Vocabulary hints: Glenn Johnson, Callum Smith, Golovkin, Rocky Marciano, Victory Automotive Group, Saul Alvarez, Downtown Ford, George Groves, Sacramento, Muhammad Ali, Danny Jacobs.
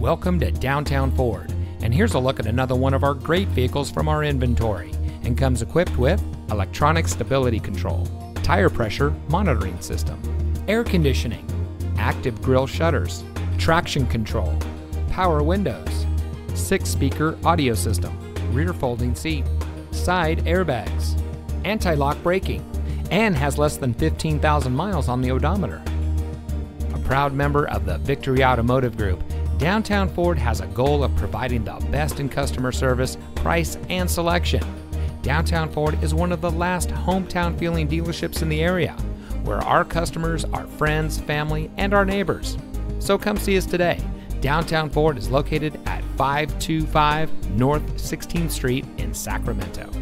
Welcome to Downtown Ford, and here's a look at another one of our great vehicles from our inventory, and comes equipped with electronic stability control, tire pressure monitoring system, air conditioning, active grille shutters, traction control, power windows, 6-speaker audio system, rear folding seat, side airbags, anti-lock braking, and has less than 15,000 miles on the odometer. A proud member of the Victory Automotive Group, Downtown Ford has a goal of providing the best in customer service, price, and selection. Downtown Ford is one of the last hometown feeling dealerships in the area, where our customers are friends, family, and our neighbors. So come see us today. Downtown Ford is located at 525 North 16th Street in Sacramento.